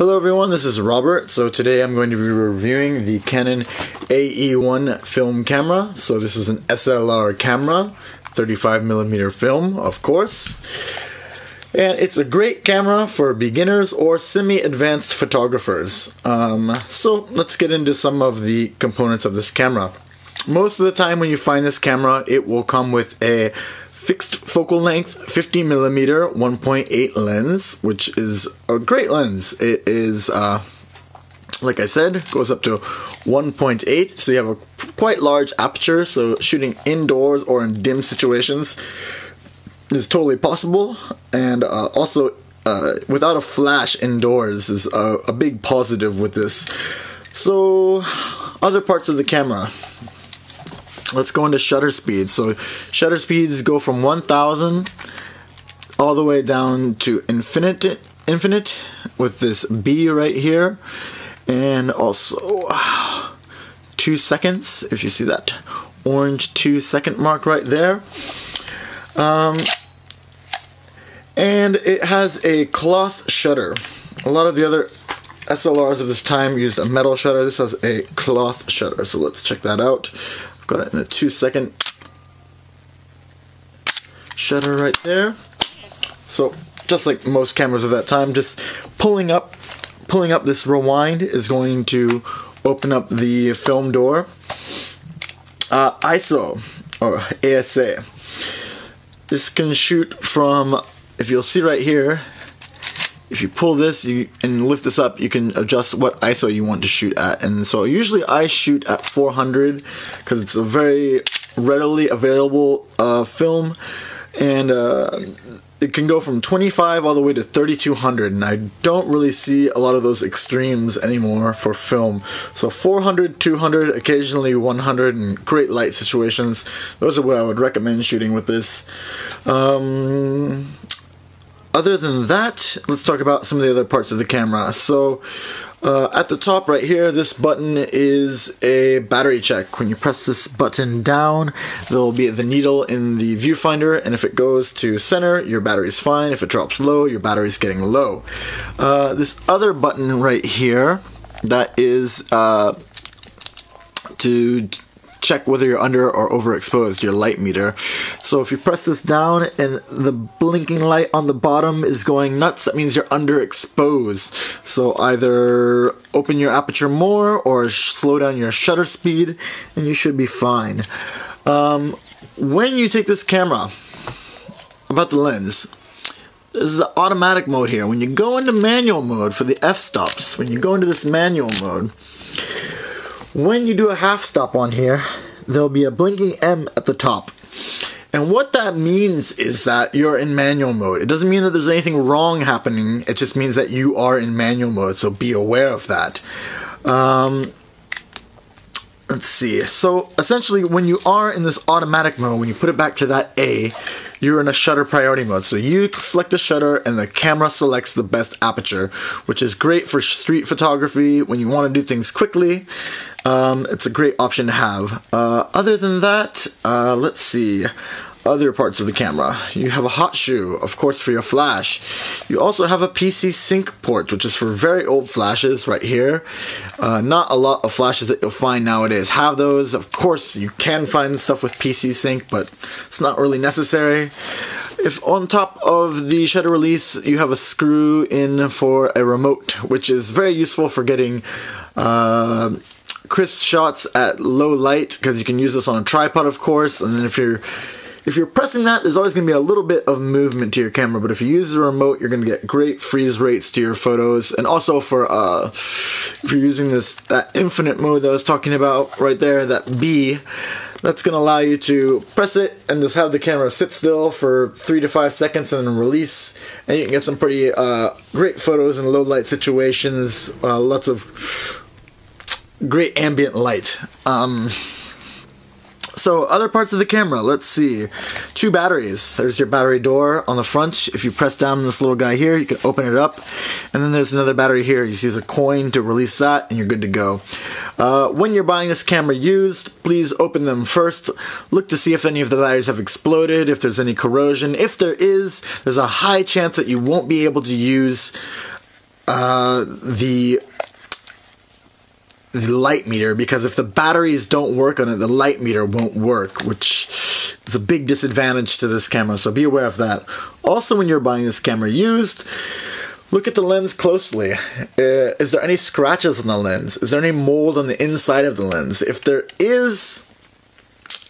Hello everyone, this is Robert. So today I'm going to be reviewing the Canon AE-1 film camera. So this is an SLR camera, 35mm film, of course. And it's a great camera for beginners or semi-advanced photographers. So let's get into some of the components of this camera. Most of the time when you find this camera, it will come with a fixed focal length 50mm 1.8 lens, which is a great lens. It is, like I said, goes up to 1.8, so you have a quite large aperture, so shooting indoors or in dim situations is totally possible, and also without a flash indoors is a big positive with this. So, other parts of the camera. Let's go into shutter speed. So shutter speeds go from 1000 all the way down to infinite with this B right here, and also 2 seconds, if you see that orange 2 second mark right there. And it has a cloth shutter. A lot of the other SLRs of this time used a metal shutter. This has a cloth shutter, so let's check that out. Got it in a 2 second shutter right there. So just like most cameras of that time, just pulling up this rewind is going to open up the film door. ISO or ASA. This can shoot from, if you'll see right here, if you pull this and lift this up, you can adjust what ISO you want to shoot at. And so usually I shoot at 400 because it's a very readily available film, and it can go from 25 all the way to 3200, and I don't really see a lot of those extremes anymore for film. So 400, 200, occasionally 100 in great light situations. Those are what I would recommend shooting with this. Other than that, let's talk about some of the other parts of the camera. So at the top right here, this button is a battery check. When you press this button down, there'll be the needle in the viewfinder, and if it goes to center, your battery's fine. If it drops low, your battery's getting low. This other button right here, that is to check whether you're under or overexposed, your light meter. So if you press this down and the blinking light on the bottom is going nuts, that means you're underexposed. So either open your aperture more or slow down your shutter speed and you should be fine. When you take this camera, about the lens, this is the automatic mode here. When you go into manual mode for the f-stops, when you go into this manual mode, when you do a half stop on here, there'll be a blinking M at the top. And what that means is that you're in manual mode. It doesn't mean that there's anything wrong happening. It just means that you are in manual mode, so be aware of that. Let's see. So essentially, when you are in this automatic mode, when you put it back to that A, you're in a shutter priority mode. So you select the shutter and the camera selects the best aperture, which is great for street photography when you want to do things quickly. It's a great option to have. Other than that, let's see, other parts of the camera. You have a hot shoe, of course, for your flash. You also have a PC sync port, which is for very old flashes right here. Not a lot of flashes that you'll find nowadays have those. Of course, you can find stuff with PC sync, but it's not really necessary. If on top of the shutter release, you have a screw in for a remote, which is very useful for getting crisp shots at low light, because you can use this on a tripod, of course, and then if you're pressing that, there's always going to be a little bit of movement to your camera, but if you use the remote, you're going to get great freeze rates to your photos. And also for if you're using that infinite mode that I was talking about right there, that B, that's going to allow you to press it and just have the camera sit still for 3 to 5 seconds and then release, and you can get some pretty great photos in low light situations, lots of great ambient light. So other parts of the camera, let's see. 2 batteries. There's your battery door on the front. If you press down on this little guy here, you can open it up. And then there's another battery here. You just use a coin to release that and you're good to go. When you're buying this camera used, please open them first. Look to see if any of the batteries have exploded, if there's any corrosion. If there is, there's a high chance that you won't be able to use the light meter, because if the batteries don't work on it, the light meter won't work, which is a big disadvantage to this camera, so be aware of that. Also, when you're buying this camera used, look at the lens closely. Is there any scratches on the lens? Is there any mold on the inside of the lens? If there is,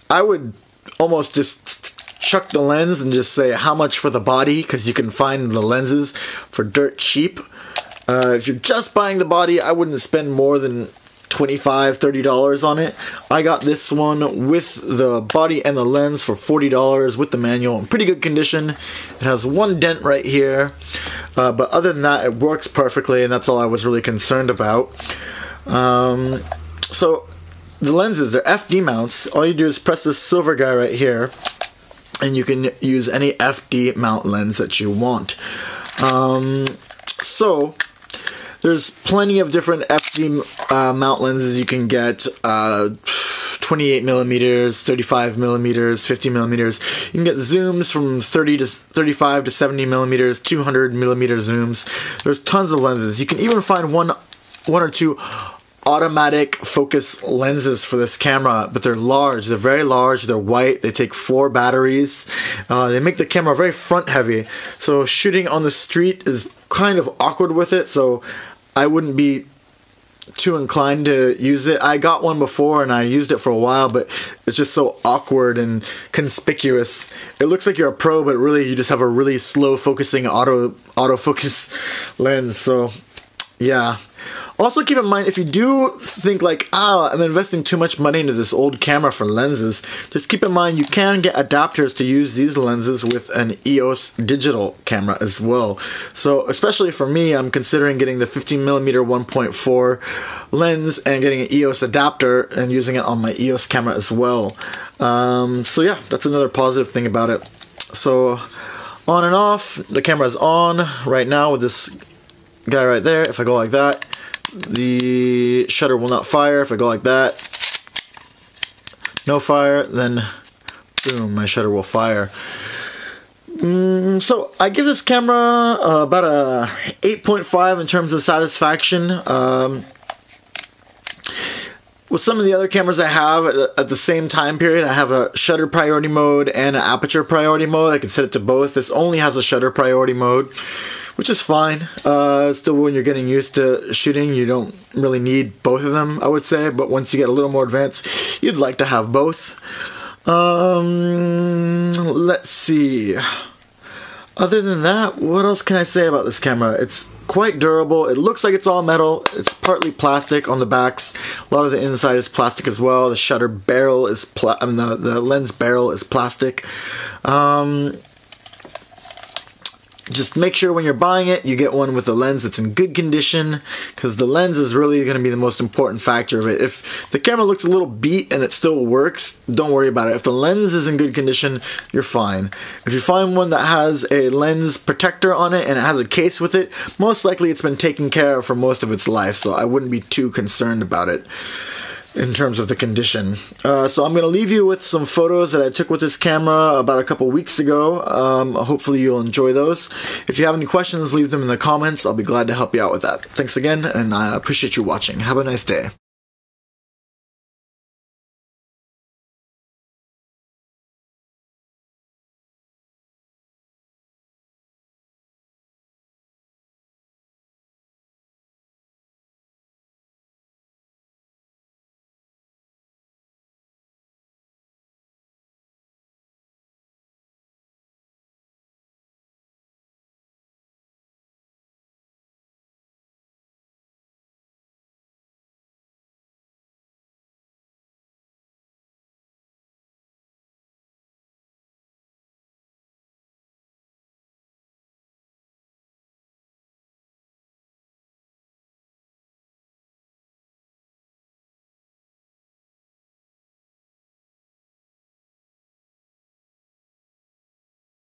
I would almost just chuck the lens and just say how much for the body, because you can find the lenses for dirt cheap. If you're just buying the body, I wouldn't spend more than $25, $30 on it. I got this one with the body and the lens for $40 with the manual in pretty good condition. It has one dent right here, but other than that, it works perfectly, and that's all I was really concerned about. So the lenses are FD mounts. All you do is press this silver guy right here, and you can use any FD mount lens that you want. So there's plenty of different FD mount lenses you can get, 28 millimeters, 35 millimeters, 50 millimeters. You can get zooms from 30 to 35 to 70 millimeters, 200 millimeter zooms. There's tons of lenses. You can even find one or two automatic focus lenses for this camera, but they're large, they're very large, they're white, they take 4 batteries. They make the camera very front heavy, so shooting on the street is kind of awkward with it, so I wouldn't be too inclined to use it. I got one before and I used it for a while, but it's just so awkward and conspicuous. It looks like you're a pro, but really you just have a really slow focusing autofocus lens, so yeah. Also keep in mind, if you do think like, I'm investing too much money into this old camera for lenses, just keep in mind you can get adapters to use these lenses with an EOS digital camera as well. So especially for me, I'm considering getting the 15mm 1.4 lens and getting an EOS adapter and using it on my EOS camera as well. So yeah, that's another positive thing about it. So on and off, the camera's on right now with this guy right there. If I go like that, the shutter will not fire. If I go like that, no fire, then boom, my shutter will fire. So I give this camera about a 8.5 in terms of satisfaction. With some of the other cameras I have at the same time period, I have a shutter priority mode and an aperture priority mode. I can set it to both. This only has a shutter priority mode, which is fine. Still, when you're getting used to shooting, you don't really need both of them, I would say, but once you get a little more advanced, you'd like to have both. Let's see. Other than that, what else can I say about this camera? It's quite durable. It looks like it's all metal. It's partly plastic on the backs. A lot of the inside is plastic as well. The shutter barrel is the lens barrel is plastic. Just make sure when you're buying it, you get one with a lens that's in good condition, because the lens is really going to be the most important factor of it. If the camera looks a little beat and it still works, don't worry about it. If the lens is in good condition, you're fine. If you find one that has a lens protector on it and it has a case with it, most likely it's been taken care of for most of its life, so I wouldn't be too concerned about it in terms of the condition. So I'm going to leave you with some photos that I took with this camera about a couple weeks ago. Hopefully you'll enjoy those. If you have any questions, leave them in the comments. I'll be glad to help you out with that. Thanks again, and I appreciate you watching. Have a nice day.